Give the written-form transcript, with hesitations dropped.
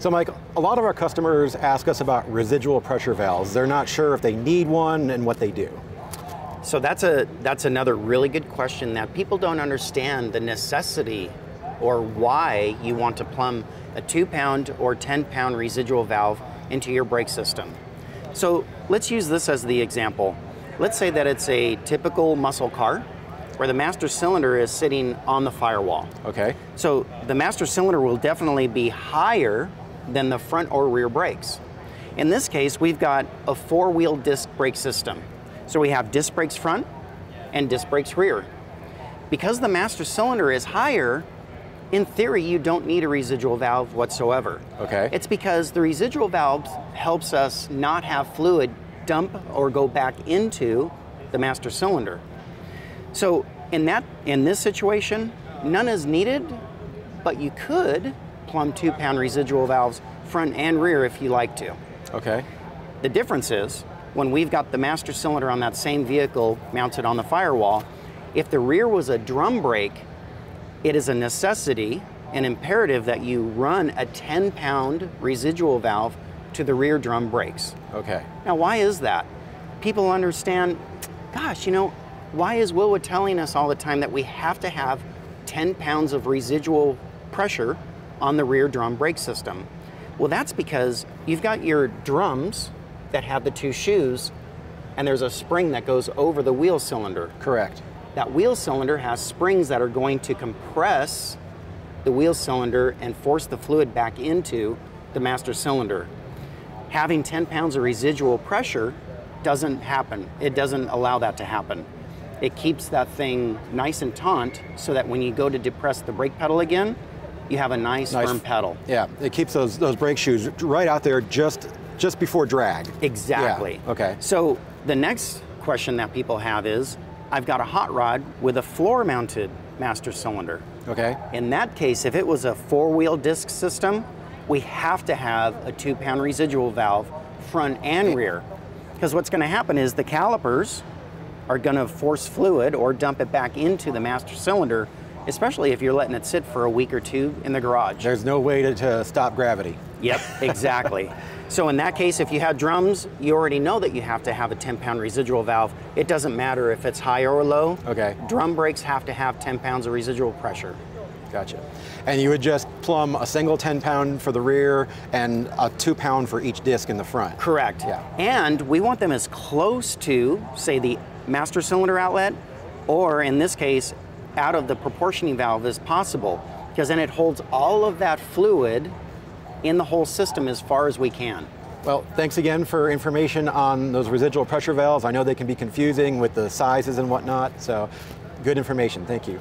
So Mike, a lot of our customers ask us about residual pressure valves. They're not sure if they need one and what they do. So that's another really good question that people don't understand the necessity or why you want to plumb a 2-pound or 10-pound residual valve into your brake system. So let's use this as the example. Let's say that it's a typical muscle car where the master cylinder is sitting on the firewall. Okay. So the master cylinder will definitely be higher than the front or rear brakes. In this case, we've got a 4-wheel disc brake system. So we have disc brakes front and disc brakes rear. Because the master cylinder is higher, in theory, you don't need a residual valve whatsoever. Okay. It's because the residual valve helps us not have fluid dump or go back into the master cylinder. So in this situation, none is needed, but you could plumb 2-pound residual valves front and rear if you like to. Okay. The difference is when we've got the master cylinder on that same vehicle mounted on the firewall, if the rear was a drum brake, it is a necessity, an imperative that you run a 10-pound residual valve to the rear drum brakes. Okay. Now, why is that? People understand, gosh, you know, why is Wilwood telling us all the time that we have to have 10 pounds of residual pressure on the rear drum brake system? Well, that's because you've got your drums that have the 2 shoes, and there's a spring that goes over the wheel cylinder. Correct. That wheel cylinder has springs that are going to compress the wheel cylinder and force the fluid back into the master cylinder. Having 10 pounds of residual pressure doesn't happen. It doesn't allow that to happen. It keeps that thing nice and taut so that when you go to depress the brake pedal again, you have a nice firm pedal. Yeah, it keeps those brake shoes right out there just before drag. Exactly. Yeah. Okay. So the next question that people have is, I've got a hot rod with a floor-mounted master cylinder. Okay. In that case, if it was a 4-wheel disc system, we have to have a 2-pound residual valve front and rear. Because what's going to happen is the calipers are going to force fluid or dump it back into the master cylinder, especially if you're letting it sit for a week or two in the garage. There's no way to stop gravity. Yep, exactly. So in that case, if you had drums, you already know that you have to have a 10-pound residual valve. It doesn't matter if it's high or low. Okay. Drum brakes have to have 10 pounds of residual pressure. Gotcha. And you would just plumb a single 10-pound for the rear and a 2-pound for each disc in the front. Correct. Yeah. And we want them as close to, say, the master cylinder outlet, or in this case, out of the proportioning valve as possible, because then it holds all of that fluid in the whole system as far as we can. Well, thanks again for information on those residual pressure valves. I know they can be confusing with the sizes and whatnot, so good information. Thank you.